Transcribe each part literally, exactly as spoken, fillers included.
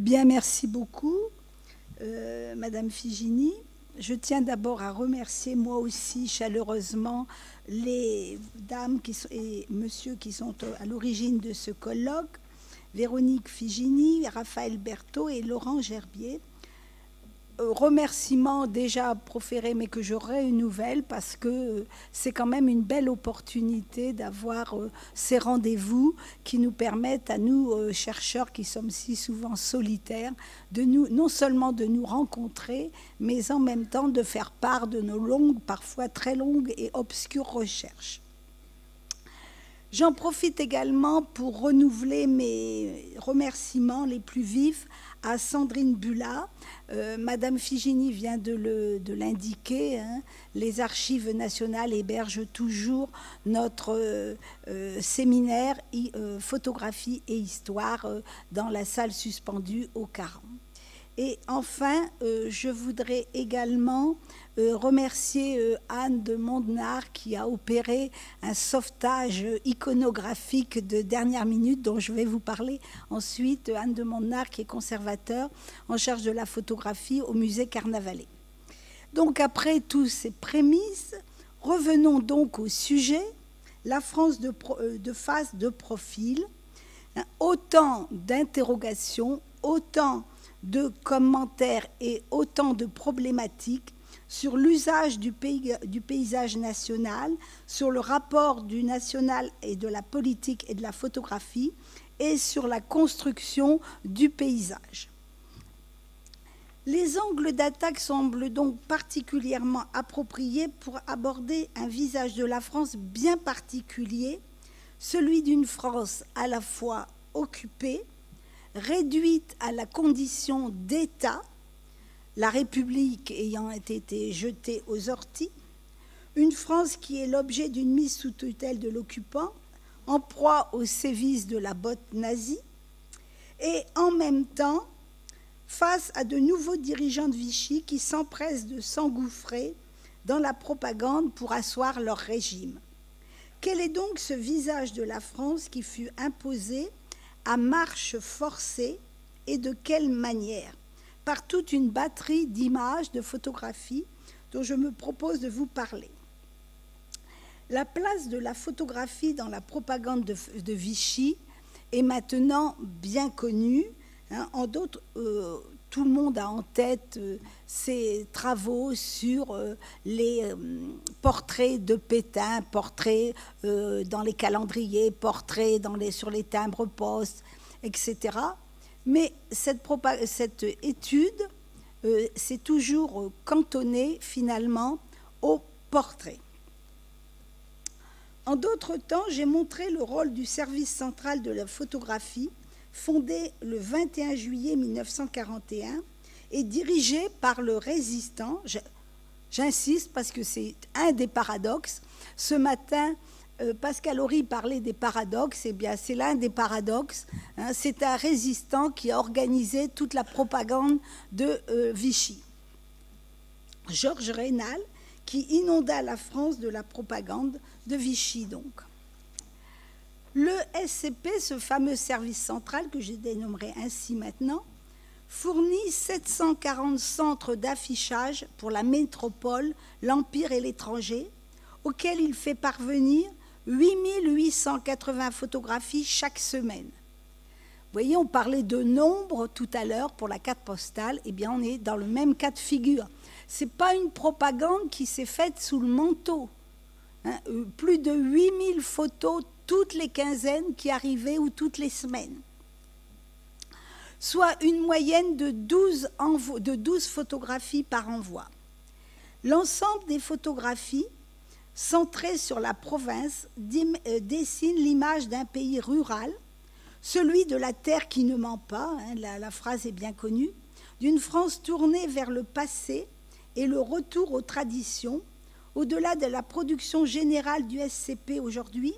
Eh bien, merci beaucoup, euh, Madame Figini. Je tiens d'abord à remercier moi aussi chaleureusement les dames qui sont, et messieurs qui sont à l'origine de ce colloque, Véronique Figini, Raphaël Bertho et Laurent Gerbier. Remerciements déjà proférés, mais que j'aurai une nouvelle parce que c'est quand même une belle opportunité d'avoir ces rendez-vous qui nous permettent à nous, chercheurs qui sommes si souvent solitaires, de nous, non seulement de nous rencontrer, mais en même temps de faire part de nos longues, parfois très longues et obscures recherches. J'en profite également pour renouveler mes remerciements les plus vifs à Sandrine Bulla. Euh, Madame Figini vient de l'indiquer, hein. Les Archives nationales hébergent toujours notre euh, euh, séminaire i, euh, photographie et histoire euh, dans la salle suspendue au Caron. Et enfin, euh, je voudrais également euh, remercier euh, Anne de Mondenard qui a opéré un sauvetage iconographique de dernière minute dont je vais vous parler ensuite. Anne de Mondenard qui est conservateur en charge de la photographie au musée Carnavalet. Donc après toutes ces prémices, revenons donc au sujet, la France de, pro, euh, de face de profil, hein, autant d'interrogations, autant de commentaires et autant de problématiques sur l'usage du, pays, du paysage national, sur le rapport du national et de la politique et de la photographie, et sur la construction du paysage. Les angles d'attaque semblent donc particulièrement appropriés pour aborder un visage de la France bien particulier, celui d'une France à la fois occupée, réduite à la condition d'État, la République ayant été jetée aux orties, une France qui est l'objet d'une mise sous tutelle de l'occupant, en proie aux sévices de la botte nazie, et en même temps face à de nouveaux dirigeants de Vichy qui s'empressent de s'engouffrer dans la propagande pour asseoir leur régime. Quel est donc ce visage de la France qui fut imposé à marche forcée et de quelle manière? Par toute une batterie d'images, de photographies dont je me propose de vous parler. La place de la photographie dans la propagande de, de Vichy est maintenant bien connue. Hein, en d'autres, euh, tout le monde a en tête euh, ses travaux sur euh, les euh, portraits de Pétain, portraits euh, dans les calendriers, portraits dans les, sur les timbres-postes, et cetera. Mais cette, cette étude euh, s'est toujours cantonnée finalement aux portraits. En d'autres temps, j'ai montré le rôle du service central de la photographie fondé le vingt et un juillet mille neuf cent quarante et un et dirigé par le résistant, j'insiste parce que c'est un des paradoxes. Ce matin, Pascal Ory parlait des paradoxes, et bien c'est l'un des paradoxes. Hein, c'est un résistant qui a organisé toute la propagande de euh, Vichy. Georges Rénal, qui inonda la France de la propagande de Vichy, donc. Le S C P, ce fameux service central que je dénommerai ainsi maintenant, fournit sept cent quarante centres d'affichage pour la métropole, l'Empire et l'étranger, auxquels il fait parvenir huit mille huit cent quatre-vingts photographies chaque semaine. Vous voyez, on parlait de nombre tout à l'heure pour la carte postale, eh bien on est dans le même cas de figure. Ce n'est pas une propagande qui s'est faite sous le manteau. Hein, plus de huit mille photos toutes les quinzaines qui arrivaient ou toutes les semaines, soit une moyenne de douze, envo de douze photographies par envoi. L'ensemble des photographies centrées sur la province dessine l'image d'un pays rural, celui de la terre qui ne ment pas, hein, la, la phrase est bien connue, d'une France tournée vers le passé et le retour aux traditions. Au-delà de la production générale du S C P aujourd'hui,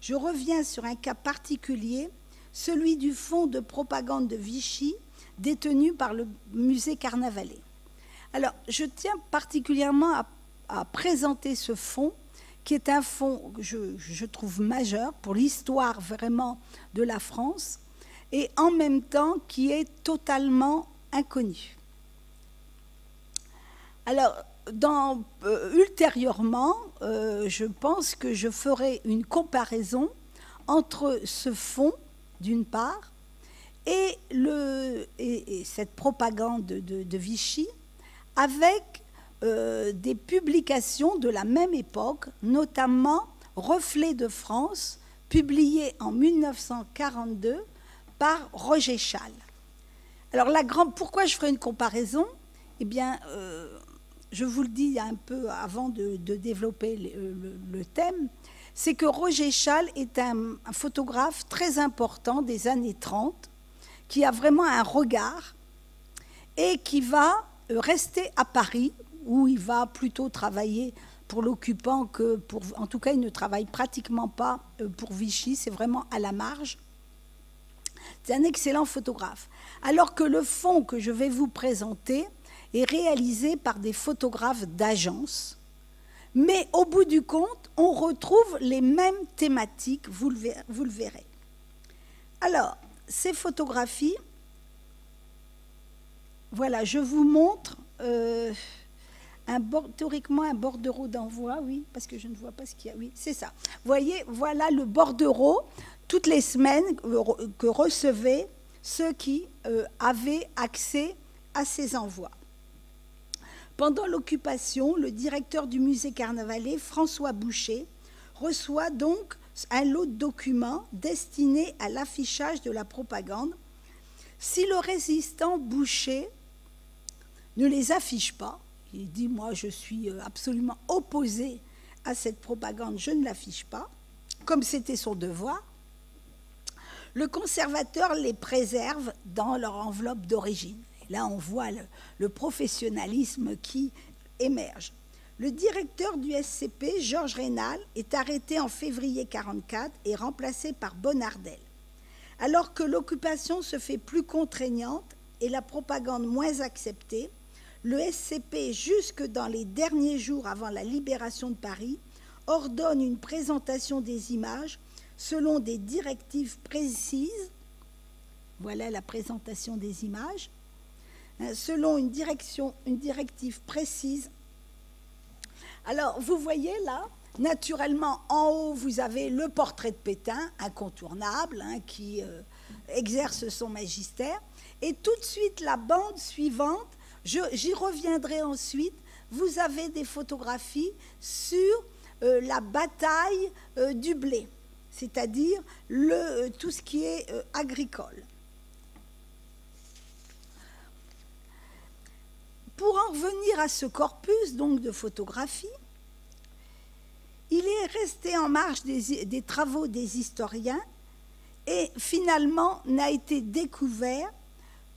je reviens sur un cas particulier, celui du fonds de propagande de Vichy, détenu par le musée Carnavalet. Alors, je tiens particulièrement à, à présenter ce fonds, qui est un fonds que je, je trouve majeur pour l'histoire vraiment de la France, et en même temps qui est totalement inconnu. Alors, dans, euh, ultérieurement, euh, je pense que je ferai une comparaison entre ce fond, d'une part, et, le, et, et cette propagande de, de Vichy, avec euh, des publications de la même époque, notamment Reflets de France, publié en mille neuf cent quarante-deux par Roger Schall. Alors, la grande, pourquoi je ferai une comparaison? Eh bien, euh, je vous le dis un peu avant de, de développer le, le, le thème, c'est que Roger Schall est un, un photographe très important des années trente, qui a vraiment un regard et qui va rester à Paris, où il va plutôt travailler pour l'occupant que pour... En tout cas, il ne travaille pratiquement pas pour Vichy, c'est vraiment à la marge. C'est un excellent photographe. Alors que le fond que je vais vous présenter est réalisé par des photographes d'agence. Mais au bout du compte, on retrouve les mêmes thématiques, vous le verrez. Alors, ces photographies, voilà, je vous montre euh, un bord, théoriquement un bordereau d'envoi, oui, parce que je ne vois pas ce qu'il y a, oui, c'est ça. Vous voyez, voilà le bordereau toutes les semaines que recevaient ceux qui euh, avaient accès à ces envois. Pendant l'occupation, le directeur du musée Carnavalet, François Boucher, reçoit donc un lot de documents destinés à l'affichage de la propagande. Si le résistant Boucher ne les affiche pas, il dit « moi je suis absolument opposé à cette propagande, je ne l'affiche pas », comme c'était son devoir, le conservateur les préserve dans leur enveloppe d'origine. Là, on voit le, le professionnalisme qui émerge. Le directeur du S C P, Georges Rénal, est arrêté en février mille neuf cent quarante-quatre et remplacé par Bonnardel. Alors que l'occupation se fait plus contraignante et la propagande moins acceptée, le S C P, jusque dans les derniers jours avant la libération de Paris, ordonne une présentation des images selon des directives précises. Voilà la présentation des images. Selon une, direction, une directive précise. Alors, vous voyez là, naturellement, en haut, vous avez le portrait de Pétain, incontournable, hein, qui euh, exerce son magistère. Et tout de suite, la bande suivante, j'y reviendrai ensuite, vous avez des photographies sur euh, la bataille euh, du blé, c'est-à-dire euh, tout ce qui est euh, agricole. Pour en revenir à ce corpus donc, de photographie, il est resté en marge des, des travaux des historiens et finalement n'a été découvert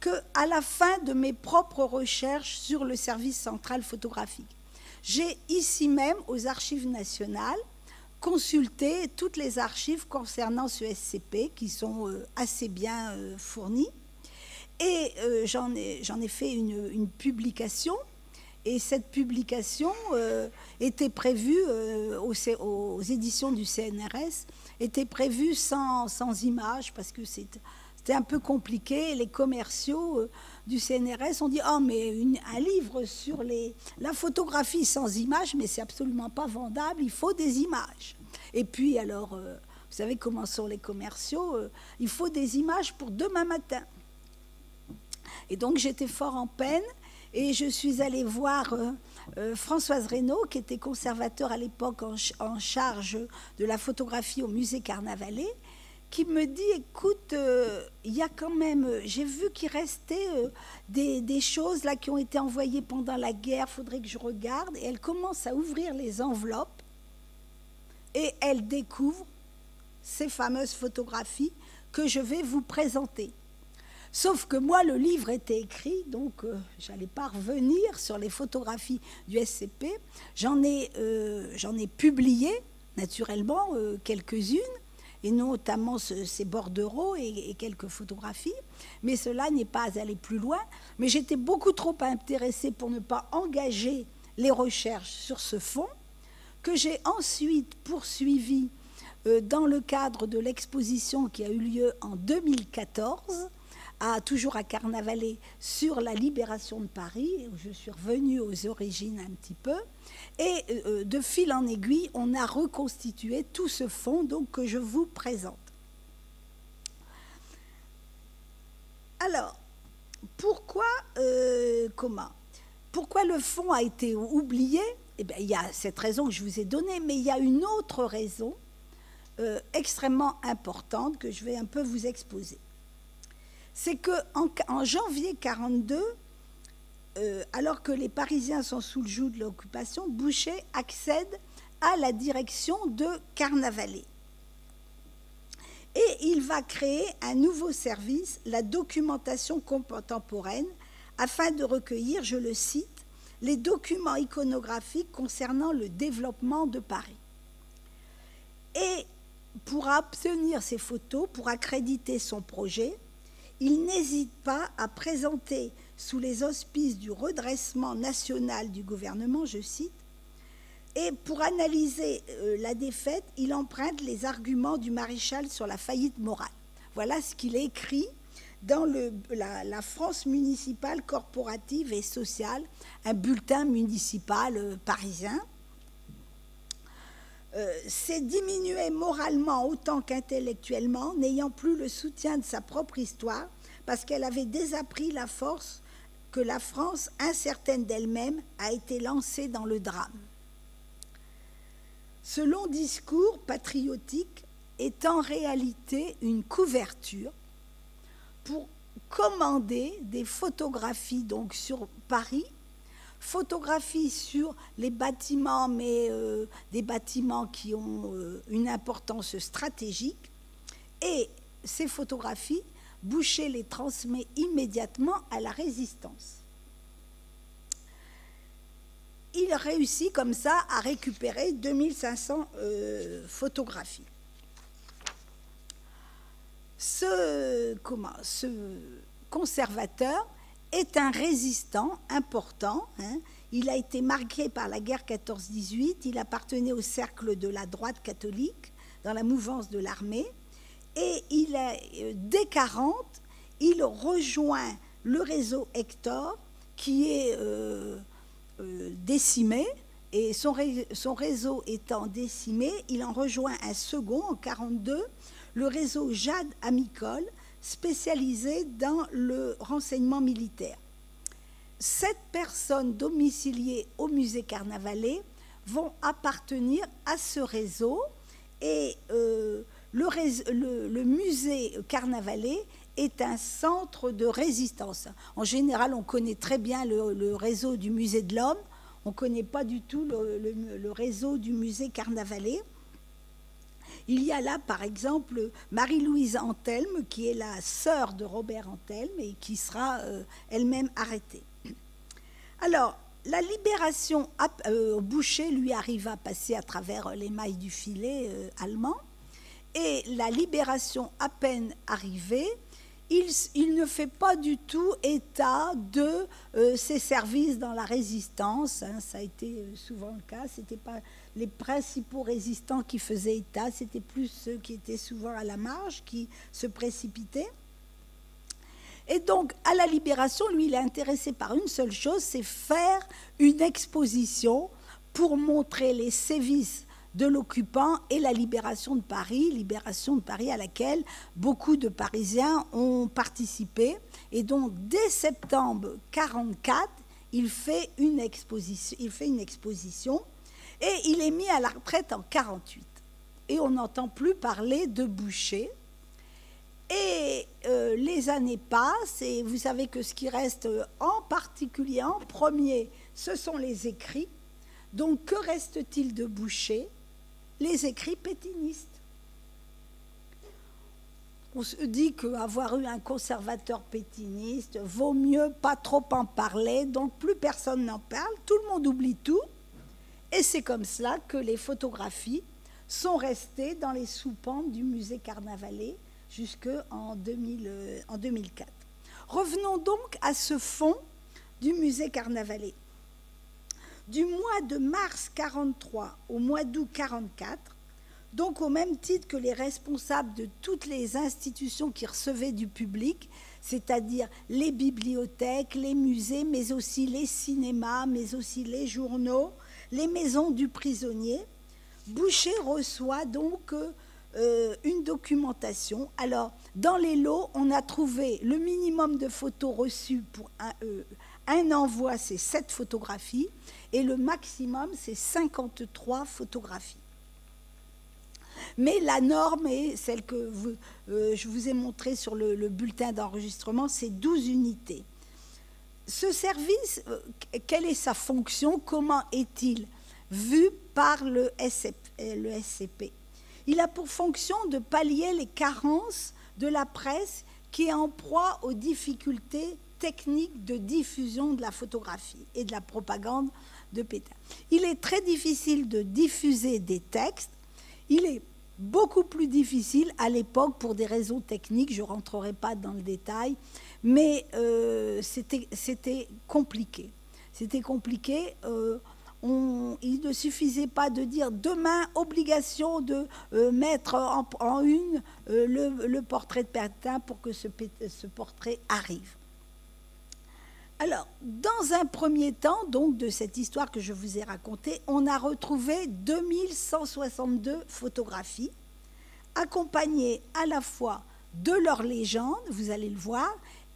qu'à la fin de mes propres recherches sur le service central photographique. J'ai ici même, aux Archives nationales, consulté toutes les archives concernant ce S C P qui sont assez bien fournies. Et euh, j'en ai, j'en ai fait une, une publication, et cette publication euh, était prévue euh, aux, aux éditions du C N R S, était prévue sans, sans images, parce que c'était un peu compliqué. Les commerciaux euh, du C N R S ont dit « Oh, mais une, un livre sur les, la photographie sans images, mais c'est absolument pas vendable, il faut des images ». Et puis alors, euh, vous savez comment sont les commerciaux, euh, il faut des images pour demain matin. Et donc, j'étais fort en peine et je suis allée voir euh, euh, Françoise Reynaud, qui était conservateur à l'époque en, ch en charge de la photographie au musée Carnavalet, qui me dit, écoute, il euh, y a quand même, j'ai vu qu'il restait euh, des, des choses là qui ont été envoyées pendant la guerre, faudrait que je regarde. Et elle commence à ouvrir les enveloppes et elle découvre ces fameuses photographies que je vais vous présenter. Sauf que moi, le livre était écrit, donc euh, je n'allais pas revenir sur les photographies du S C P. J'en ai, euh, j'en ai publié, naturellement, euh, quelques-unes, et notamment ce, ces bordereaux et, et quelques photographies. Mais cela n'est pas allé plus loin. Mais j'étais beaucoup trop intéressée pour ne pas engager les recherches sur ce fond, que j'ai ensuite poursuivi euh, dans le cadre de l'exposition qui a eu lieu en deux mille quatorze, à, toujours à Carnavalet, sur la libération de Paris, où je suis revenue aux origines un petit peu. Et euh, de fil en aiguille, on a reconstitué tout ce fonds donc, que je vous présente. Alors, pourquoi, euh, comment pourquoi le fonds a été oublié? Eh bien, il y a cette raison que je vous ai donnée, mais il y a une autre raison euh, extrêmement importante que je vais un peu vous exposer. C'est qu'en en janvier mille neuf cent quarante-deux, euh, alors que les Parisiens sont sous le joug de l'occupation, Boucher accède à la direction de Carnavalet. Et il va créer un nouveau service, la documentation contemporaine, afin de recueillir, je le cite, les documents iconographiques concernant le développement de Paris. Et pour obtenir ces photos, pour accréditer son projet, il n'hésite pas à présenter, sous les auspices du redressement national du gouvernement, je cite, et pour analyser la défaite, il emprunte les arguments du maréchal sur la faillite morale. Voilà ce qu'il écrit dans le, la, la France municipale, corporative et sociale, un bulletin municipal parisien. Euh, c'est diminué moralement autant qu'intellectuellement, n'ayant plus le soutien de sa propre histoire, parce qu'elle avait désappris la force que la France, incertaine d'elle-même, a été lancée dans le drame. Ce long discours patriotique est en réalité une couverture pour commander des photographies donc sur Paris, photographies sur les bâtiments, mais euh, des bâtiments qui ont euh, une importance stratégique. Et ces photographies, Boucher les transmet immédiatement à la Résistance. Il réussit comme ça à récupérer deux mille cinq cents euh, photographies. Ce, comment, ce conservateur est un résistant important. Hein. Il a été marqué par la guerre quatorze dix-huit. Il appartenait au cercle de la droite catholique dans la mouvance de l'armée. Et il est, dès quarante, il rejoint le réseau Hector qui est euh, euh, décimé. Et son, ré, son réseau étant décimé, il en rejoint un second en quarante-deux, le réseau Jade Amicole, spécialisé dans le renseignement militaire. Sept personnes domiciliées au musée Carnavalet vont appartenir à ce réseau et euh, le, réseau, le, le musée Carnavalet est un centre de résistance. En général, on connaît très bien le, le réseau du musée de l'Homme, on ne connaît pas du tout le, le, le réseau du musée Carnavalet. Il y a là, par exemple, Marie-Louise Antelme, qui est la sœur de Robert Antelme et qui sera euh, elle-même arrêtée. Alors, la libération, à, euh, Boucher lui arrive à passer à travers les mailles du filet euh, allemand. Et la libération à peine arrivée, il, il ne fait pas du tout état de euh, ses services dans la résistance. Hein, ça a été souvent le cas, c'était pas... Les principaux résistants qui faisaient état, c'était plus ceux qui étaient souvent à la marge, qui se précipitaient. Et donc, à la Libération, lui, il est intéressé par une seule chose, c'est faire une exposition pour montrer les sévices de l'occupant et la libération de Paris, libération de Paris à laquelle beaucoup de Parisiens ont participé. Et donc, dès septembre mille neuf cent quarante-quatre, il fait une exposition. Il fait une exposition Et il est mis à la retraite en quarante-huit. Et on n'entend plus parler de Boucher. Et euh, les années passent, et vous savez que ce qui reste en particulier, en premier, ce sont les écrits. Donc, que reste-t-il de Boucher? Les écrits pétinistes. On se dit qu'avoir eu un conservateur pétiniste, vaut mieux pas trop en parler, donc plus personne n'en parle, tout le monde oublie tout. Et c'est comme cela que les photographies sont restées dans les soupentes du musée Carnavalet jusqu'en deux mille quatre. Revenons donc à ce fonds du musée Carnavalet. Du mois de mars mille neuf cent quarante-trois au mois d'août mille neuf cent quarante-quatre, Donc au même titre que les responsables de toutes les institutions qui recevaient du public, c'est-à-dire les bibliothèques, les musées, mais aussi les cinémas, mais aussi les journaux, les maisons du prisonnier, Boucher reçoit donc euh, une documentation. Alors, dans les lots, on a trouvé le minimum de photos reçues pour un, euh, un envoi, c'est sept photographies, et le maximum, c'est cinquante-trois photographies. Mais la norme est celle que vous, euh, je vous ai montrée sur le, le bulletin d'enregistrement, c'est douze unités. Ce service, euh, quelle est sa fonction? Comment est-il vu par le S C P? Il a pour fonction de pallier les carences de la presse qui est en proie aux difficultés techniques de diffusion de la photographie et de la propagande de Pétain. Il est très difficile de diffuser des textes. Il est beaucoup plus difficile à l'époque pour des raisons techniques, je ne rentrerai pas dans le détail, mais euh, c'était compliqué. C'était compliqué, euh, on, il ne suffisait pas de dire demain, obligation de euh, mettre en, en une euh, le, le portrait de Pétain pour que ce, ce portrait arrive. Alors, dans un premier temps, donc, de cette histoire que je vous ai racontée, on a retrouvé deux mille cent soixante-deux photographies, accompagnées à la fois de leur légende, vous allez le voir,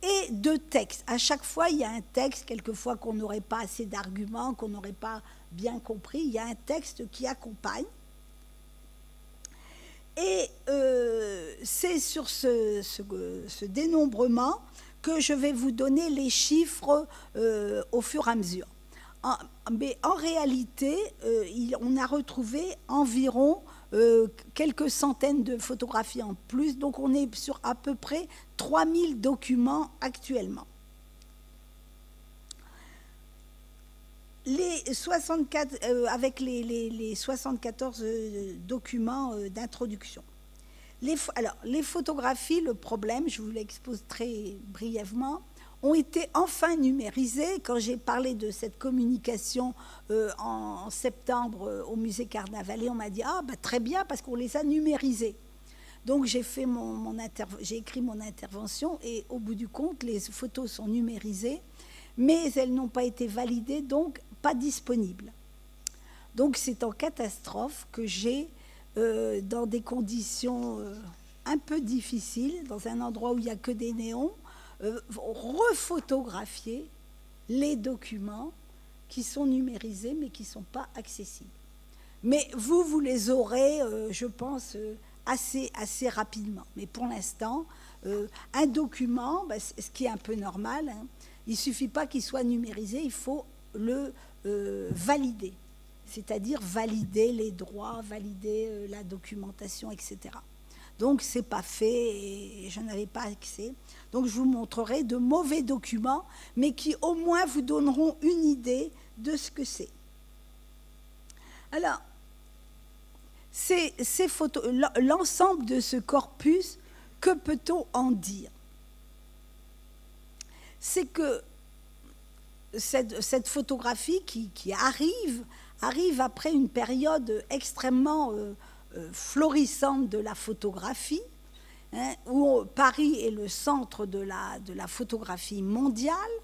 et de textes. À chaque fois, il y a un texte, quelquefois qu'on n'aurait pas assez d'arguments, qu'on n'aurait pas bien compris, il y a un texte qui accompagne. Et euh, c'est sur ce, ce, ce dénombrement que je vais vous donner les chiffres euh, au fur et à mesure. En, mais en réalité, euh, il, on a retrouvé environ euh, quelques centaines de photographies en plus, donc on est sur à peu près trois mille documents actuellement. Les soixante-quatre, euh, avec les, les, les soixante-quatorze euh, documents euh, d'introduction. Les, alors, les photographies, le problème, je vous l'expose très brièvement, ont été enfin numérisées. Quand j'ai parlé de cette communication euh, en, en septembre euh, au musée Carnavalet, on m'a dit « Ah, bah, très bien, parce qu'on les a numérisées ». Donc, j'ai fait mon, mon j'ai écrit mon intervention et au bout du compte, les photos sont numérisées, mais elles n'ont pas été validées, donc pas disponibles. Donc, c'est en catastrophe que j'ai... Euh, dans des conditions euh, un peu difficiles, dans un endroit où il n'y a que des néons, euh, rephotographier les documents qui sont numérisés mais qui ne sont pas accessibles. Mais vous, vous les aurez, euh, je pense, euh, assez, assez rapidement. Mais pour l'instant, euh, un document, bah, ce qui est un peu normal, hein, il ne suffit pas qu'il soit numérisé, il faut le euh, valider. C'est-à-dire valider les droits, valider la documentation, et cetera. Donc, ce n'est pas fait et je n'avais pas accès. Donc, je vous montrerai de mauvais documents, mais qui au moins vous donneront une idée de ce que c'est. Alors, ces, ces photos, l'ensemble de ce corpus, que peut-on en dire? C'est que cette, cette photographie qui, qui arrive... arrive après une période extrêmement euh, euh, florissante de la photographie, hein, où Paris est le centre de la, de la photographie mondiale,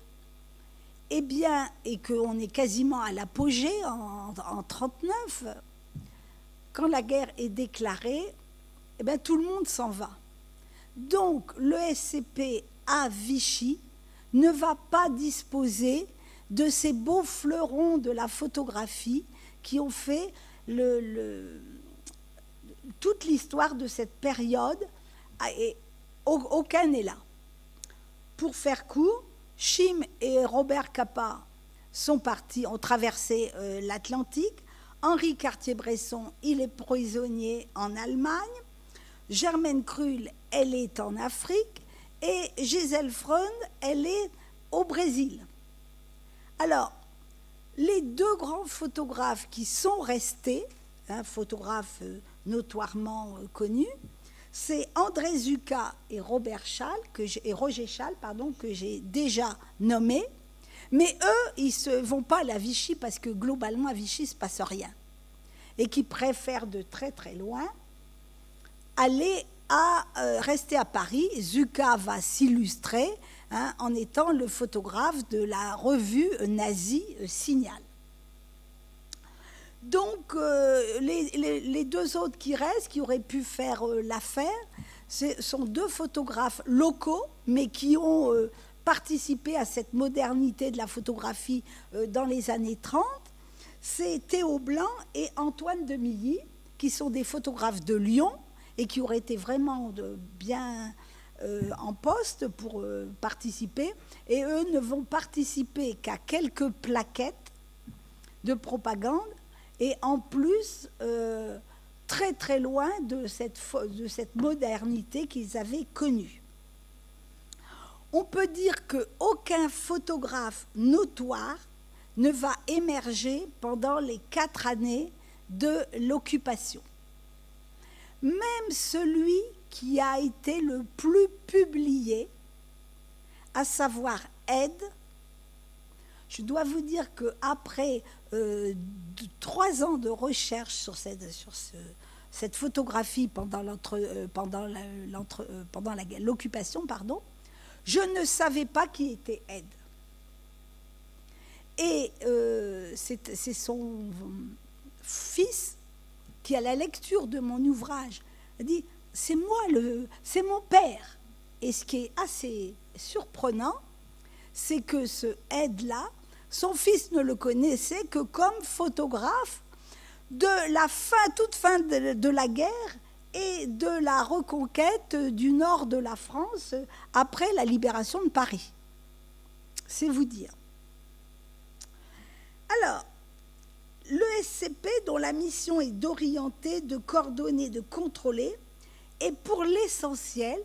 et bien, et qu'on est quasiment à l'apogée en mille neuf cent trente-neuf, quand la guerre est déclarée, et bien, tout le monde s'en va. Donc, le S C P à Vichy ne va pas disposer de ces beaux fleurons de la photographie qui ont fait le, le, toute l'histoire de cette période, et aucun n'est là. Pour faire court, Chim et Robert Capa sont partis, ont traversé euh, l'Atlantique. Henri Cartier-Bresson, il est prisonnier en Allemagne. Germaine Krull, elle est en Afrique. Et Gisèle Freund, elle est au Brésil. Alors, les deux grands photographes qui sont restés, hein, photographes notoirement connus, c'est André Zucca et Robert Schall, que et Roger Schall, pardon, que j'ai déjà nommés. Mais eux, ils ne vont pas à la Vichy parce que globalement, à Vichy, il ne se passe rien. et qui préfèrent de très très loin aller à euh, rester à Paris. Zucca va s'illustrer hein, en étant le photographe de la revue nazie euh, Signal. Donc euh, les, les, les deux autres qui restent, qui auraient pu faire euh, l'affaire, ce sont deux photographes locaux, mais qui ont euh, participé à cette modernité de la photographie euh, dans les années trente. C'est Théo Blanc et Antoine de Milly, qui sont des photographes de Lyon et qui auraient été vraiment de, bien euh, en poste pour euh, participer. Et eux ne vont participer qu'à quelques plaquettes de propagande, et en plus euh, très très loin de cette, de cette modernité qu'ils avaient connue. On peut dire qu'aucun photographe notoire ne va émerger pendant les quatre années de l'occupation. Même celui qui a été le plus publié, à savoir Ed, je dois vous dire qu'après euh, trois ans de recherche sur cette, sur ce, cette photographie pendant l'occupation, pardon, je ne savais pas qui était Ed. Et euh, c'est son fils qui, à la lecture de mon ouvrage, a dit « c'est moi, c'est mon père ». Et ce qui est assez surprenant, c'est que ce Ed-là, son fils ne le connaissait que comme photographe de la fin, toute fin de, de la guerre et de la reconquête du nord de la France après la libération de Paris. C'est vous dire. Alors, le S C P, dont la mission est d'orienter, de coordonner, de contrôler, est pour l'essentiel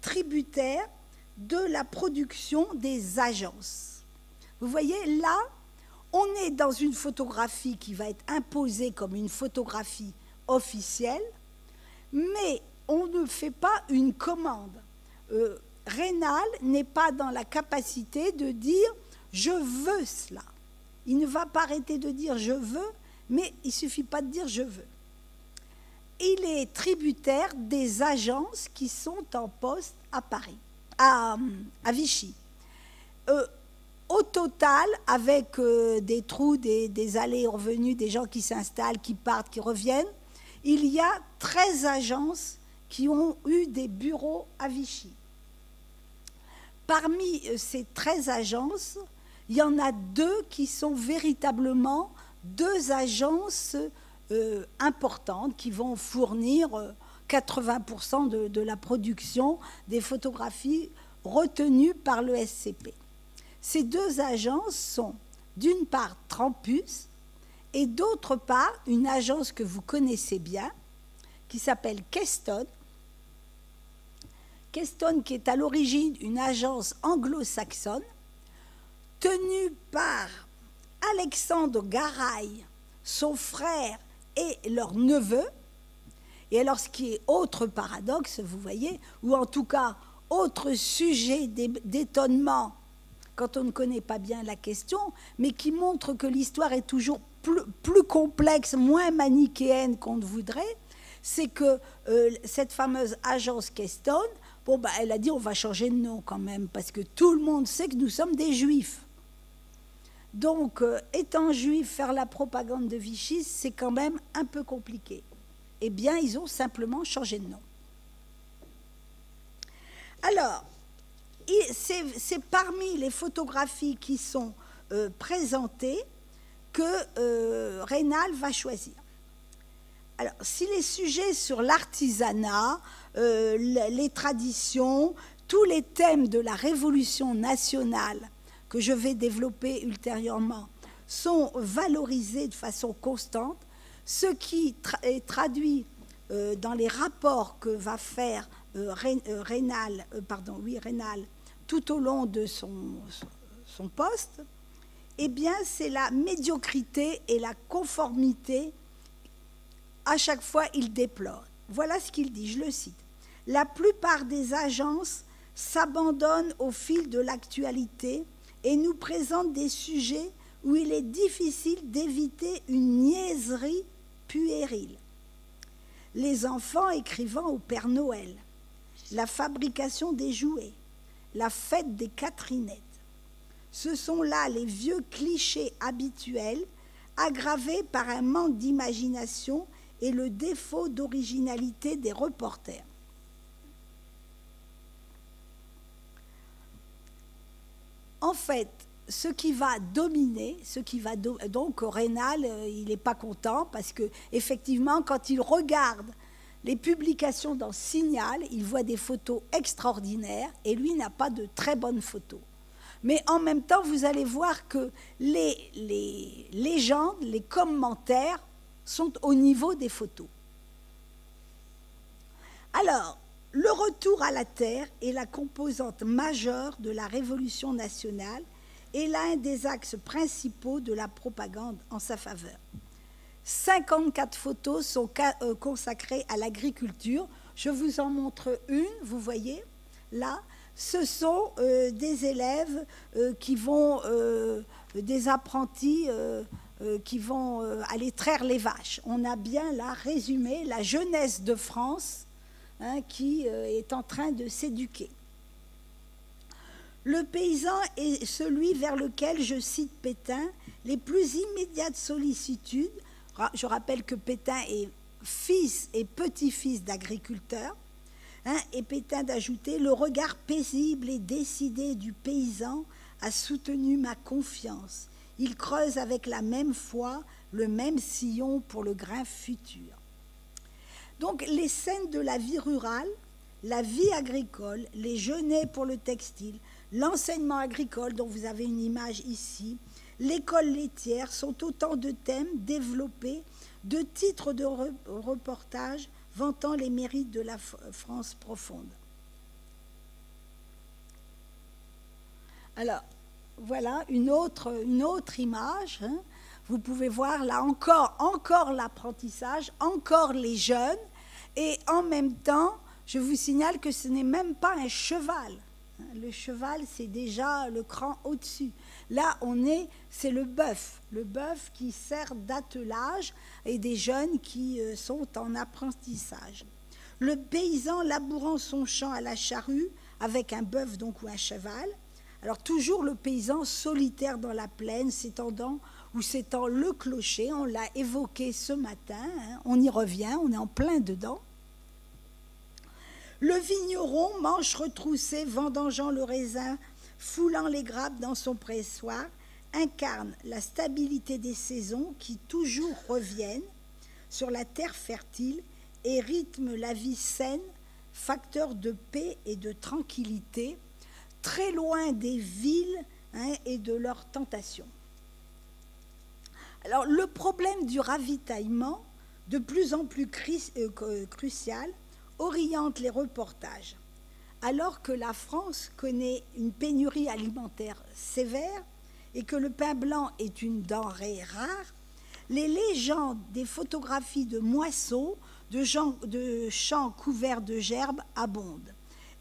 tributaire de la production des agences. Vous voyez, là, on est dans une photographie qui va être imposée comme une photographie officielle, mais on ne fait pas une commande. Euh, Rénal n'est pas dans la capacité de dire « je veux cela ». Il ne va pas arrêter de dire « je veux », mais il ne suffit pas de dire « je veux ». Il est tributaire des agences qui sont en poste à Paris, à, à Vichy. Euh, au total, avec euh, des trous, des, des allées et revenues, des gens qui s'installent, qui partent, qui reviennent, il y a treize agences qui ont eu des bureaux à Vichy. Parmi ces treize agences, il y en a deux qui sont véritablement deux agences euh, importantes qui vont fournir quatre-vingts pour cent de, de la production des photographies retenues par le S C P. Ces deux agences sont d'une part Trampus et d'autre part une agence que vous connaissez bien qui s'appelle Keystone. Keystone qui est à l'origine une agence anglo-saxonne tenu par Alexandre Garay, son frère et leur neveu. Et alors, ce qui est autre paradoxe, vous voyez, ou en tout cas, autre sujet d'étonnement, quand on ne connaît pas bien la question, mais qui montre que l'histoire est toujours plus, plus complexe, moins manichéenne qu'on ne voudrait, c'est que euh, cette fameuse agence Keystone, bon, bah, elle a dit on va changer de nom quand même, parce que tout le monde sait que nous sommes des juifs. Donc, euh, étant juif, faire la propagande de Vichy, c'est quand même un peu compliqué. Eh bien, ils ont simplement changé de nom. Alors, c'est parmi les photographies qui sont euh, présentées que euh, Rénal va choisir. Alors, si les sujets sur l'artisanat, euh, les traditions, tous les thèmes de la Révolution nationale que je vais développer ultérieurement, sont valorisés de façon constante, ce qui tra est traduit euh, dans les rapports que va faire euh, Ré euh, Rénal, euh, pardon, oui, Rénal tout au long de son, son, son poste, eh bien, c'est la médiocrité et la conformité. À chaque fois, il déplore. Voilà ce qu'il dit, je le cite. « La plupart des agences s'abandonnent au fil de l'actualité et nous présente des sujets où il est difficile d'éviter une niaiserie puéril. Les enfants écrivant au Père Noël, la fabrication des jouets, la fête des Catherinettes. Ce sont là les vieux clichés habituels, aggravés par un manque d'imagination et le défaut d'originalité des reporters. En fait, ce qui va dominer, ce qui va do donc Rénal, euh, il n'est pas content parce que effectivement, quand il regarde les publications dans Signal, il voit des photos extraordinaires et lui n'a pas de très bonnes photos. Mais en même temps, vous allez voir que les, les légendes, les commentaires sont au niveau des photos. Alors, le retour à la terre est la composante majeure de la Révolution nationale et l'un des axes principaux de la propagande en sa faveur. cinquante-quatre photos sont consacrées à l'agriculture. Je vous en montre une, vous voyez, là. Ce sont euh, des élèves euh, qui vont, euh, des apprentis euh, euh, qui vont euh, aller traire les vaches. On a bien là résumé la jeunesse de France hein, qui euh, est en train de s'éduquer. Le paysan est celui vers lequel, je cite Pétain, les plus immédiates sollicitudes. Je rappelle que Pétain est fils et petit-fils d'agriculteurs. Hein, et Pétain d'ajouter, le regard paisible et décidé du paysan a soutenu ma confiance. Il creuse avec la même foi le même sillon pour le grain futur. Donc les scènes de la vie rurale, la vie agricole, les jeûners pour le textile, l'enseignement agricole dont vous avez une image ici, l'école laitière sont autant de thèmes développés, de titres de reportages vantant les mérites de la France profonde. Alors, voilà une autre, une autre image. Hein. Vous pouvez voir là encore, encore l'apprentissage, encore les jeunes. Et en même temps, je vous signale que ce n'est même pas un cheval. Le cheval, c'est déjà le cran au-dessus. Là, on est, c'est le bœuf, le bœuf qui sert d'attelage et des jeunes qui sont en apprentissage. Le paysan labourant son champ à la charrue avec un bœuf donc ou un cheval. Alors toujours le paysan solitaire dans la plaine, s'étendant ou s'étend le clocher. On l'a évoqué ce matin. Hein, on y revient. On est en plein dedans. Le vigneron, manche retroussée, vendangeant le raisin, foulant les grappes dans son pressoir, incarne la stabilité des saisons qui toujours reviennent sur la terre fertile et rythme la vie saine, facteur de paix et de tranquillité, très loin des villes hein, et de leurs tentations. Alors le problème du ravitaillement, de plus en plus euh, crucial, oriente les reportages. Alors que la France connaît une pénurie alimentaire sévère et que le pain blanc est une denrée rare, les légendes des photographies de moissons, de, gens, de champs couverts de gerbes abondent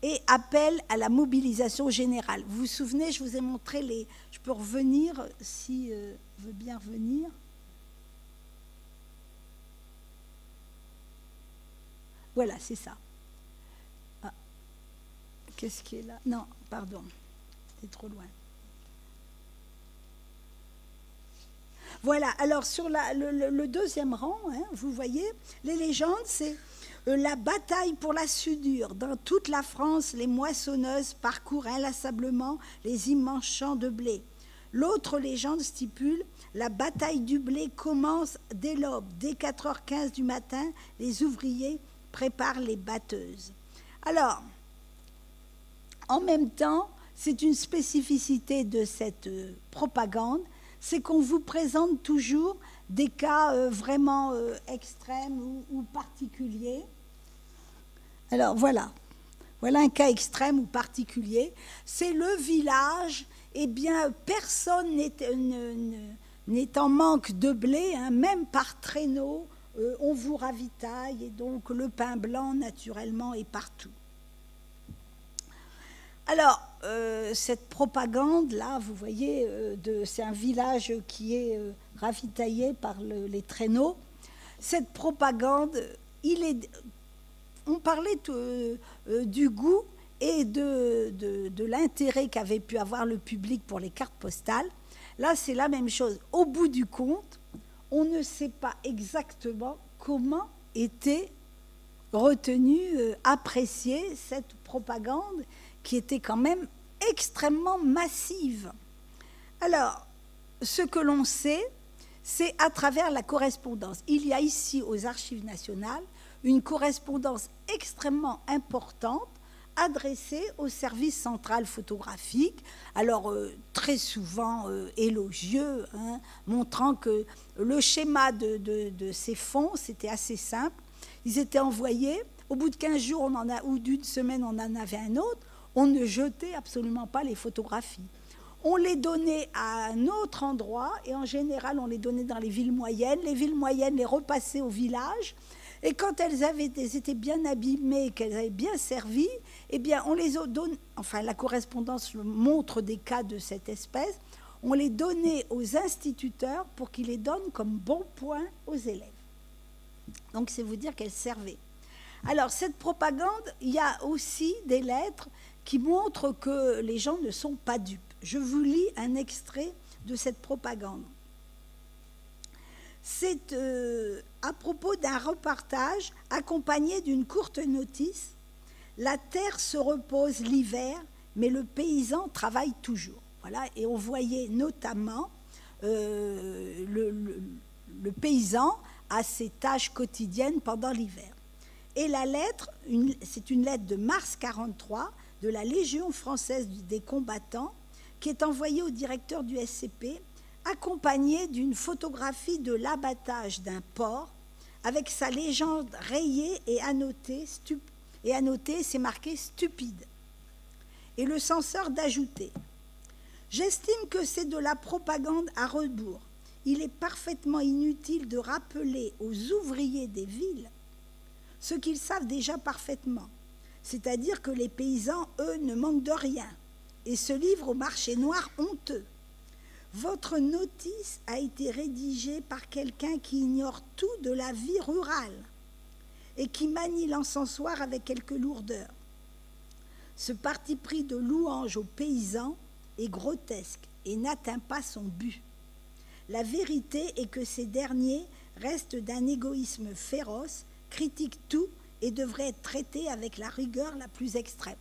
et appellent à la mobilisation générale. Vous vous souvenez, je vous ai montré les... Je peux revenir, si euh, veut bien revenir. Voilà, c'est ça. Ah. Qu'est-ce qui est là? Non, pardon, c'est trop loin. Voilà, alors sur la, le, le, le deuxième rang, hein, vous voyez, les légendes, c'est euh, la bataille pour la sudure. Dans toute la France, les moissonneuses parcourent inlassablement les immenses champs de blé. L'autre légende stipule, la bataille du blé commence dès l'aube. Dès quatre heures quinze du matin, les ouvriers prépare les batteuses. Alors, en même temps, c'est une spécificité de cette euh, propagande, c'est qu'on vous présente toujours des cas euh, vraiment euh, extrêmes ou, ou particuliers. Alors, voilà. Voilà un cas extrême ou particulier. C'est le village, eh bien, personne n'est euh, en manque de blé, hein, même par traîneau, Euh, on vous ravitaille et donc le pain blanc naturellement est partout. Alors euh, cette propagande là, vous voyez, euh, c'est un village qui est euh, ravitaillé par le, les traîneaux. cette propagande, il est, on parlait euh, euh, du goût et de, de, de l'intérêt qu'avait pu avoir le public pour les cartes postales. Là, c'est la même chose. Au bout du compte, on ne sait pas exactement comment était retenue, euh, appréciée cette propagande qui était quand même extrêmement massive. Alors, ce que l'on sait, c'est à travers la correspondance. Il y a ici, aux Archives nationales, une correspondance extrêmement importante adressée au service central photographique, alors euh, très souvent euh, élogieux, hein, montrant que le schéma de, de, de ces fonds, c'était assez simple. Ils étaient envoyés, au bout de quinze jours on en a, ou d'une semaine on en avait un autre, on ne jetait absolument pas les photographies. On les donnait à un autre endroit, et en général on les donnait dans les villes moyennes. Les villes moyennes les repassaient au village, et quand elles, avaient, elles étaient bien abîmées, qu'elles avaient bien servi, eh bien on les donnait, enfin la correspondance montre des cas de cette espèce, on les donnait aux instituteurs pour qu'ils les donnent comme bon point aux élèves. Donc c'est vous dire qu'elles servaient. Alors cette propagande, il y a aussi des lettres qui montrent que les gens ne sont pas dupes. Je vous lis un extrait de cette propagande. C'est euh, à propos d'un reportage accompagné d'une courte notice. La terre se repose l'hiver, mais le paysan travaille toujours. Voilà, et on voyait notamment euh, le, le, le paysan à ses tâches quotidiennes pendant l'hiver. Et la lettre, c'est une lettre de mars quarante-trois de la Légion française des combattants, qui est envoyé au directeur du S C P, accompagné d'une photographie de l'abattage d'un porc, avec sa légende rayée et annotée, et annotée, c'est marqué « stupide », et le censeur d'ajouter « J'estime que c'est de la propagande à rebours. Il est parfaitement inutile de rappeler aux ouvriers des villes ce qu'ils savent déjà parfaitement, c'est-à-dire que les paysans, eux, ne manquent de rien. » et se livre au marché noir honteux. Votre notice a été rédigée par quelqu'un qui ignore tout de la vie rurale et qui manie l'encensoir avec quelque lourdeur. Ce parti pris de louange aux paysans est grotesque et n'atteint pas son but. La vérité est que ces derniers restent d'un égoïsme féroce, critiquent tout et devraient être traités avec la rigueur la plus extrême.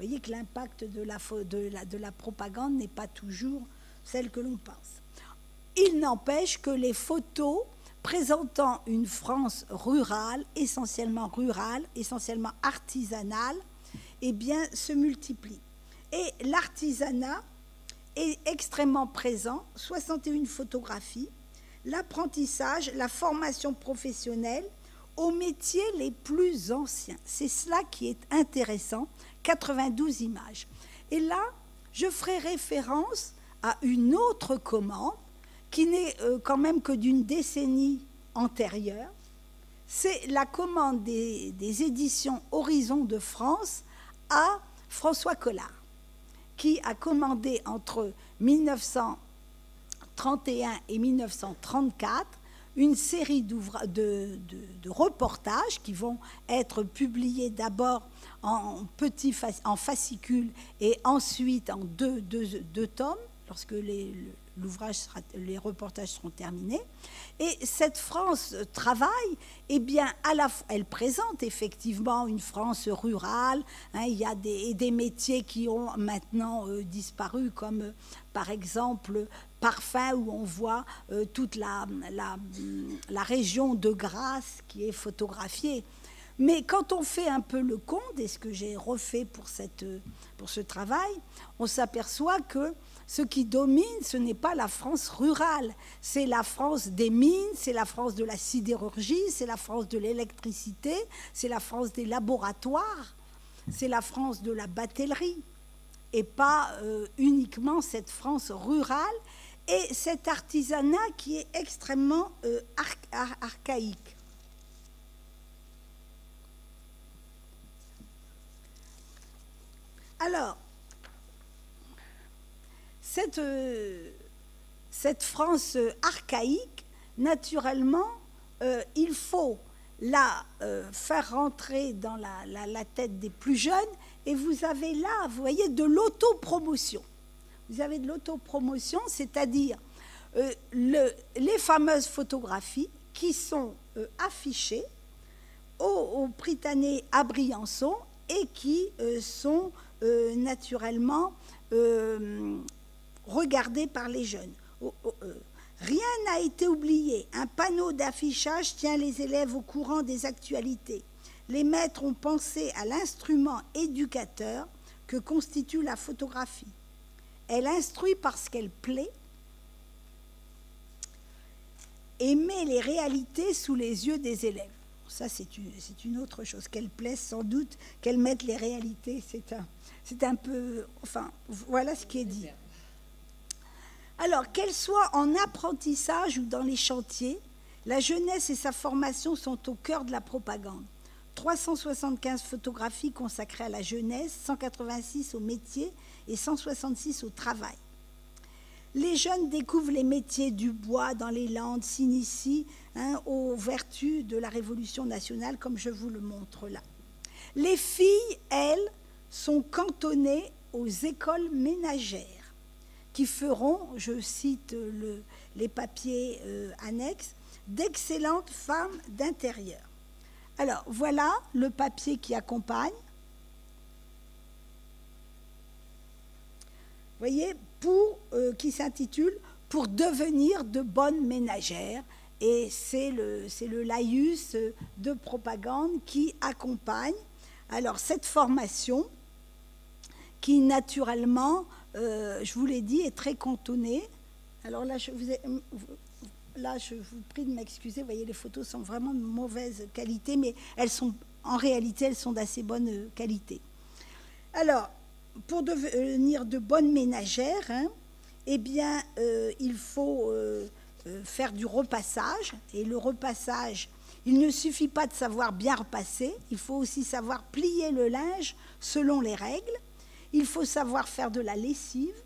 Vous voyez que l'impact de la, de la, de la propagande n'est pas toujours celle que l'on pense. Il n'empêche que les photos présentant une France rurale, essentiellement rurale, essentiellement artisanale, eh bien, se multiplient. Et l'artisanat est extrêmement présent, soixante et une photographies, l'apprentissage, la formation professionnelle, aux métiers les plus anciens. C'est cela qui est intéressant. quatre-vingt-douze images. Et là, je ferai référence à une autre commande qui n'est quand même que d'une décennie antérieure. C'est la commande des, des éditions Horizon de France à François Collard, qui a commandé entre mille neuf cent trente et un et mille neuf cent trente-quatre une série de, de, de reportages qui vont être publiés d'abord en, petit, en fascicules et ensuite en deux, deux, deux tomes, lorsque les, l'ouvrage sera, les reportages seront terminés. Et cette France travaille, eh bien, à la, elle présente effectivement une France rurale, hein, il y a des, des métiers qui ont maintenant euh, disparu, comme euh, par exemple... parfum, où on voit euh, toute la, la, la région de Grasse qui est photographiée. Mais quand on fait un peu le compte, et ce que j'ai refait pour, cette, pour ce travail, on s'aperçoit que ce qui domine, ce n'est pas la France rurale, c'est la France des mines, c'est la France de la sidérurgie, c'est la France de l'électricité, c'est la France des laboratoires, c'est la France de la batellerie, et pas euh, uniquement cette France rurale, et cet artisanat qui est extrêmement euh, arca- archaïque. Alors, cette, euh, cette France archaïque, naturellement, euh, il faut la euh, faire rentrer dans la, la, la tête des plus jeunes, et vous avez là, vous voyez, de l'autopromotion. Vous avez de l'autopromotion, c'est-à-dire euh, le, les fameuses photographies qui sont euh, affichées au, au Prytanée à Briançon et qui euh, sont euh, naturellement euh, regardées par les jeunes. Oh, oh, euh. Rien n'a été oublié. Un panneau d'affichage tient les élèves au courant des actualités. Les maîtres ont pensé à l'instrument éducateur que constitue la photographie. Elle instruit parce qu'elle plaît et met les réalités sous les yeux des élèves. Ça, c'est une, c'est une autre chose. Qu'elle plaise sans doute, qu'elle mette les réalités, c'est un, c'est un peu... Enfin, voilà ce qui est dit. Alors, qu'elle soit en apprentissage ou dans les chantiers, la jeunesse et sa formation sont au cœur de la propagande. trois cent soixante-quinze photographies consacrées à la jeunesse, cent quatre-vingt-six au métier et cent soixante-six au travail. Les jeunes découvrent les métiers du bois dans les Landes, s'initient hein, aux vertus de la Révolution nationale, comme je vous le montre là. Les filles, elles, sont cantonnées aux écoles ménagères, qui feront, je cite le, les papiers euh, annexes, d'excellentes femmes d'intérieur. Alors, voilà le papier qui accompagne. Vous voyez, pour, euh, qui s'intitule « Pour devenir de bonnes ménagères ». Et c'est le, c'est le laïus de propagande qui accompagne alors, cette formation qui, naturellement, Euh, je vous l'ai dit, est très cantonné. Alors là, je vous, ai, là, je vous prie de m'excuser. Vous voyez, les photos sont vraiment de mauvaise qualité, mais elles sont, en réalité, elles sont d'assez bonne qualité. Alors, pour devenir de bonnes ménagères, hein, eh bien, euh, il faut euh, euh, faire du repassage. Et le repassage, il ne suffit pas de savoir bien repasser. Il faut aussi savoir plier le linge selon les règles. Il faut savoir faire de la lessive.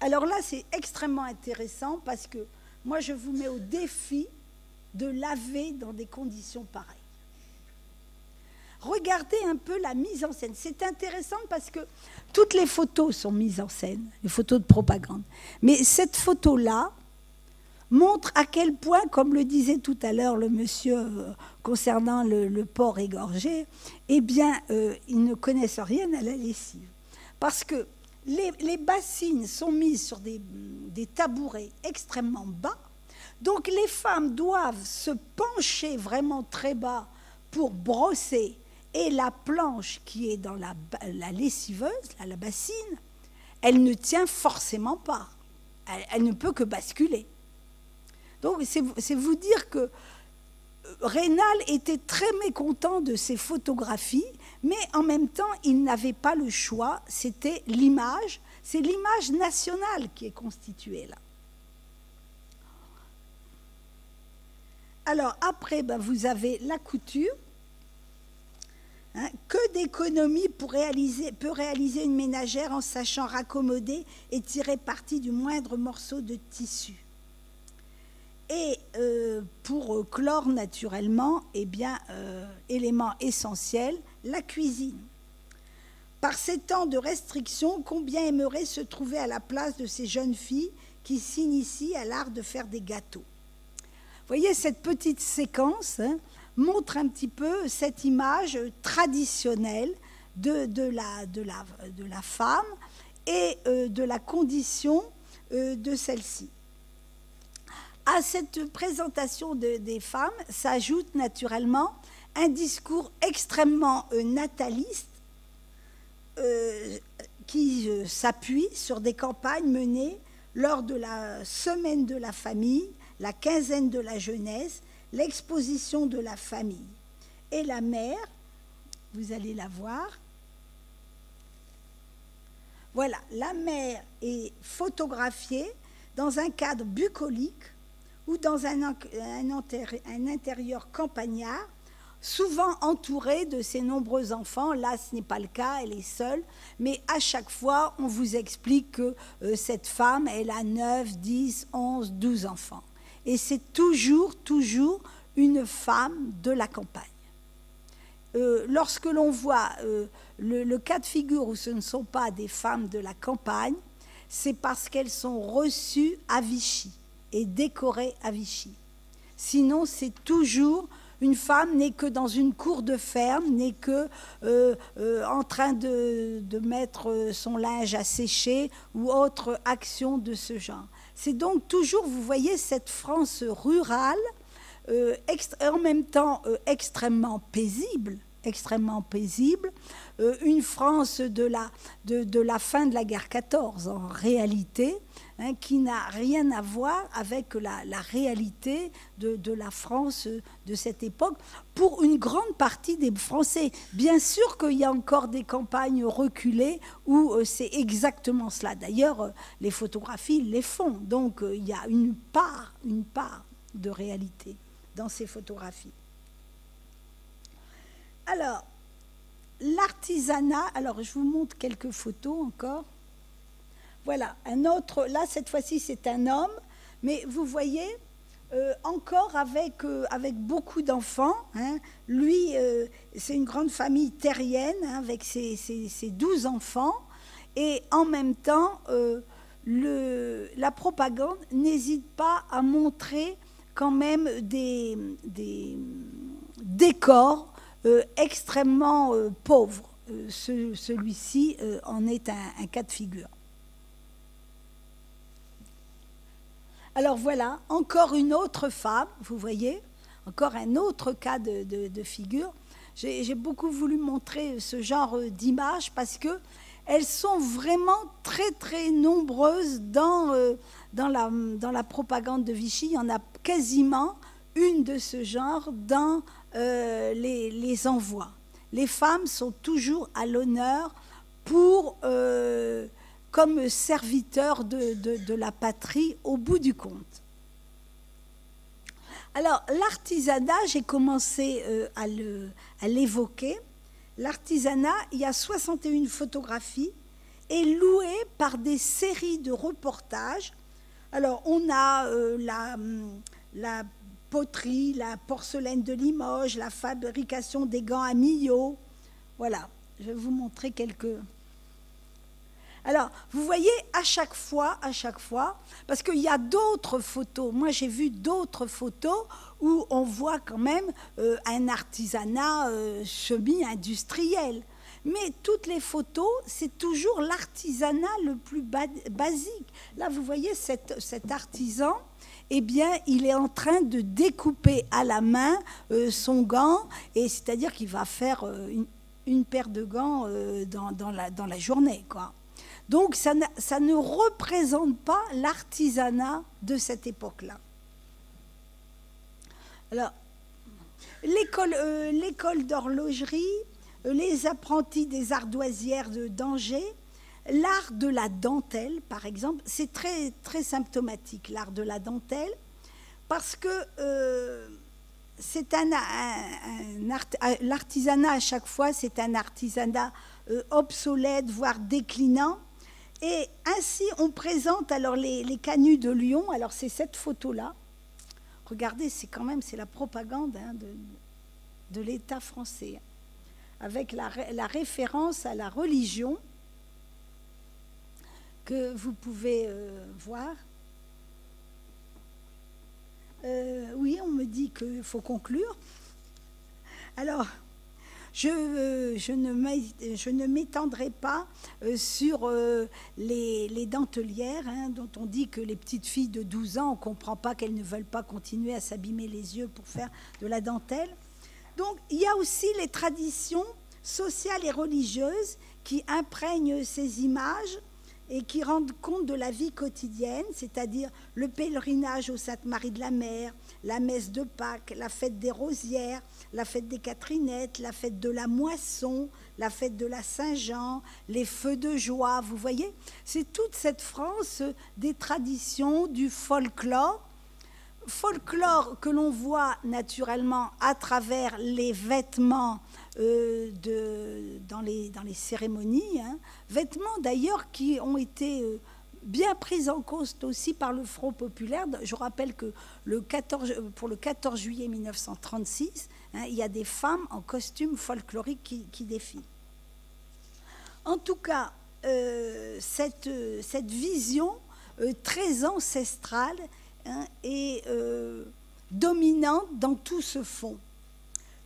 Alors là, c'est extrêmement intéressant parce que moi, je vous mets au défi de laver dans des conditions pareilles. Regardez un peu la mise en scène. C'est intéressant parce que toutes les photos sont mises en scène, les photos de propagande. Mais cette photo-là montre à quel point, comme le disait tout à l'heure le monsieur euh, concernant le, le porc égorgé, eh bien, euh, ils ne connaissent rien à la lessive. Parce que les, les bassines sont mises sur des, des tabourets extrêmement bas, donc les femmes doivent se pencher vraiment très bas pour brosser, et la planche qui est dans la, la lessiveuse, la, la bassine, elle ne tient forcément pas, elle, elle ne peut que basculer. Donc, c'est vous dire que Rénal était très mécontent de ses photographies, mais en même temps, il n'avait pas le choix, c'était l'image, c'est l'image nationale qui est constituée là. Alors, après, ben, vous avez la couture. Hein, que d'économies réaliser, peut réaliser une ménagère en sachant raccommoder et tirer parti du moindre morceau de tissu. Et euh, pour clore naturellement, eh bien, euh, élément essentiel, la cuisine. Par ces temps de restriction, combien aimerait se trouver à la place de ces jeunes filles qui s'initient à l'art de faire des gâteaux. Vous voyez, cette petite séquence hein, montre un petit peu cette image traditionnelle de, de, la, de, la, de la femme et euh, de la condition euh, de celle-ci. À cette présentation de, des femmes s'ajoute naturellement un discours extrêmement euh, nataliste euh, qui euh, s'appuie sur des campagnes menées lors de la semaine de la famille, la quinzaine de la jeunesse, l'exposition de la famille. Et la mère, vous allez la voir, voilà, la mère est photographiée dans un cadre bucolique, ou dans un, un intérieur campagnard, souvent entouré de ses nombreux enfants. Là, ce n'est pas le cas, elle est seule, mais à chaque fois, on vous explique que euh, cette femme, elle a neuf, dix, onze, douze enfants. et c'est toujours, toujours une femme de la campagne. Euh, lorsque l'on voit euh, le, le cas de figure où ce ne sont pas des femmes de la campagne, c'est parce qu'elles sont reçues à Vichy et décorées à Vichy. Sinon, c'est toujours une femme n'est que dans une cour de ferme, n'est que euh, euh, en train de, de mettre son linge à sécher ou autre action de ce genre. C'est donc toujours, vous voyez, cette France rurale, Euh, en même temps euh, extrêmement paisible, extrêmement paisible, euh, une France de la, de, de la fin de la guerre quatorze en réalité, hein, qui n'a rien à voir avec la, la réalité de, de la France de cette époque pour une grande partie des Français. Bien sûr qu'il y a encore des campagnes reculées où euh, c'est exactement cela. D'ailleurs, euh, les photographies les font, donc euh, il y a une part, une part de réalité dans ces photographies. Alors, l'artisanat, alors je vous montre quelques photos encore. Voilà, un autre, là cette fois-ci c'est un homme, mais vous voyez, euh, encore avec, euh, avec beaucoup d'enfants, hein. Lui, euh, c'est une grande famille terrienne, hein, avec ses, ses, ses douze enfants, et en même temps, euh, le, la propagande n'hésite pas à montrer quand même des, des décors euh, extrêmement euh, pauvres. Euh, ce, celui-ci euh, en est un, un cas de figure. Alors voilà, encore une autre femme, vous voyez, encore un autre cas de, de, de figure. J'ai beaucoup voulu montrer ce genre d'images parce que elles sont vraiment très, très nombreuses dans, euh, dans, la, dans la propagande de Vichy. Il y en a quasiment une de ce genre dans euh, les, les envois. Les femmes sont toujours à l'honneur pour, euh, comme serviteurs de, de, de la patrie au bout du compte. Alors, l'artisanat, j'ai commencé euh, à l'évoquer. L'artisanat, il y a soixante et une photographies, est loué par des séries de reportages. Alors, on a euh, la, la poterie, la porcelaine de Limoges, la fabrication des gants à Millau. Voilà, je vais vous montrer quelques... Alors, vous voyez, à chaque fois, à chaque fois, parce qu'il y a d'autres photos. Moi, j'ai vu d'autres photos où on voit quand même euh, un artisanat euh, semi-industriel. Mais toutes les photos, c'est toujours l'artisanat le plus ba basique. Là, vous voyez, cet, cet artisan, eh bien, il est en train de découper à la main euh, son gant, et c'est-à-dire qu'il va faire euh, une, une paire de gants euh, dans, dans, la, dans la journée, quoi. Donc, ça, ça ne représente pas l'artisanat de cette époque-là. Alors, l'école euh, d'horlogerie, les apprentis des ardoisières de d'Angers, l'art de la dentelle, par exemple, c'est très, très symptomatique, l'art de la dentelle, parce que euh, c'est un, un, un art, l'artisanat, à chaque fois, c'est un artisanat euh, obsolète, voire déclinant. Et ainsi, on présente alors les, les canuts de Lyon. Alors, c'est cette photo-là. Regardez, c'est quand même c'est la propagande hein, de, de l'État français, hein, avec la, la référence à la religion que vous pouvez euh, voir. Euh, oui, on me dit qu'il faut conclure. Alors... Je, je ne m'étendrai pas sur les, les dentelières, hein, dont on dit que les petites filles de douze ans, on ne comprend pas qu'elles ne veulent pas continuer à s'abîmer les yeux pour faire de la dentelle. Donc, il y a aussi les traditions sociales et religieuses qui imprègnent ces images et qui rendent compte de la vie quotidienne, c'est-à-dire le pèlerinage au Sainte-Marie de la Mer, la messe de Pâques, la fête des Rosières, la fête des Catherinettes, la fête de la Moisson, la fête de la Saint-Jean, les feux de joie, vous voyez, c'est toute cette France des traditions, du folklore, folklore que l'on voit naturellement à travers les vêtements euh, de, dans, les, dans les cérémonies, hein. Vêtements d'ailleurs qui ont été euh, bien prise en cause aussi par le Front populaire. Je rappelle que le quatorze, pour le quatorze juillet mille neuf cent trente-six, hein, il y a des femmes en costume folklorique qui, qui défilent. En tout cas, euh, cette, euh, cette vision euh, très ancestrale hein, est euh, dominante dans tout ce fonds.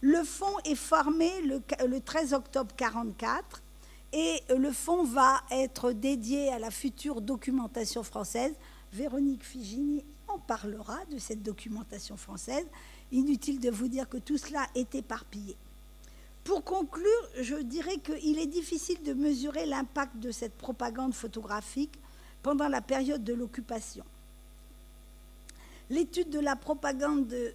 Le fonds est formé le, le treize octobre mille neuf cent quarante-quatre et le fonds va être dédié à la future documentation française. Véronique Figini en parlera de cette documentation française. Inutile de vous dire que tout cela est éparpillé. Pour conclure, je dirais qu'il est difficile de mesurer l'impact de cette propagande photographique pendant la période de l'occupation. L'étude de la propagande de,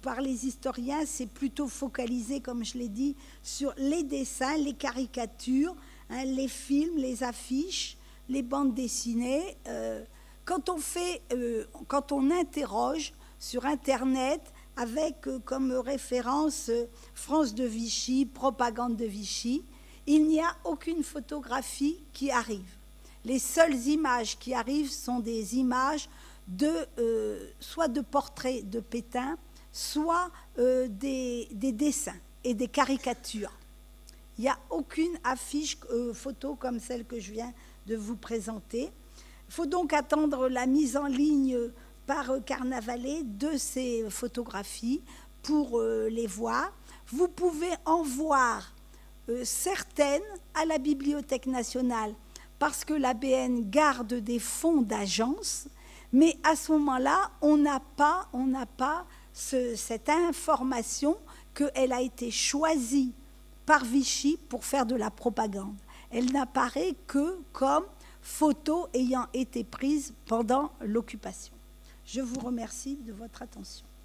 par les historiens s'est plutôt focalisée, comme je l'ai dit, sur les dessins, les caricatures, hein, les films, les affiches, les bandes dessinées. Euh, quand on fait, euh, quand on interroge sur Internet, avec euh, comme référence euh, France de Vichy, propagande de Vichy, il n'y a aucune photographie qui arrive. Les seules images qui arrivent sont des images de, euh, soit de portraits de Pétain, soit euh, des, des dessins et des caricatures. Il n'y a aucune affiche euh, photo comme celle que je viens de vous présenter. Il faut donc attendre la mise en ligne par Carnavalet de ces photographies pour euh, les voir. Vous pouvez en voir euh, certaines à la Bibliothèque nationale parce que l'A B N garde des fonds d'agence, mais à ce moment-là, on n'a pas, on n'a pas ce, cette information qu'elle a été choisie par Vichy pour faire de la propagande. Elle n'apparaît que comme photo ayant été prise pendant l'occupation. Je vous remercie de votre attention.